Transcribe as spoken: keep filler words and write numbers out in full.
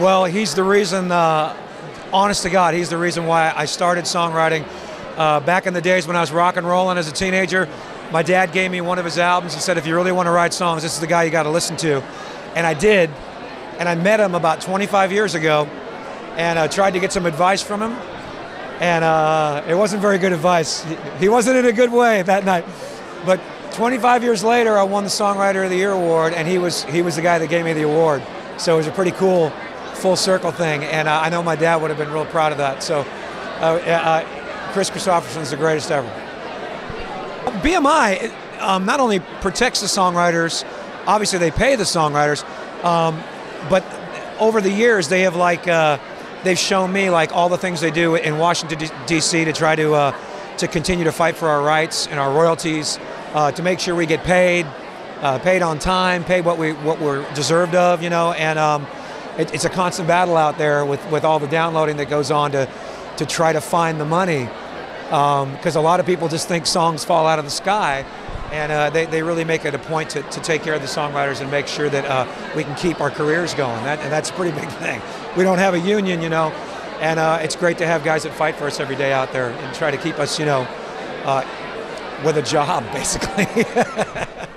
Well, he's the reason, uh, honest to God, he's the reason why I started songwriting. Uh, back in the days when I was rock and rolling as a teenager, my dad gave me one of his albums and said, if you really want to write songs, this is the guy you got to listen to. And I did, and I met him about twenty-five years ago, and I uh, tried to get some advice from him, and uh, it wasn't very good advice. He, he wasn't in a good way that night. But twenty-five years later, I won the Songwriter of the Year award, and he was, he was the guy that gave me the award. So it was a pretty cool full circle thing, and uh, I know my dad would have been real proud of that. So uh, uh, Chris Christofferson is the greatest ever. B M I um, not only protects the songwriters, obviously they pay the songwriters, um, but over the years they have like, uh, they've shown me like all the things they do in Washington, D C to try to, uh, to continue to fight for our rights and our royalties, uh, to make sure we get paid, uh, paid on time, paid what, we, what we're deserved of, you know, and um, it, it's a constant battle out there with, with all the downloading that goes on to, to try to find the money. Because um, a lot of people just think songs fall out of the sky, and uh, they, they really make it a point to, to take care of the songwriters and make sure that uh, we can keep our careers going. That, and that's a pretty big thing. We don't have a union, you know, and uh, it's great to have guys that fight for us every day out there and try to keep us, you know, uh, with a job, basically.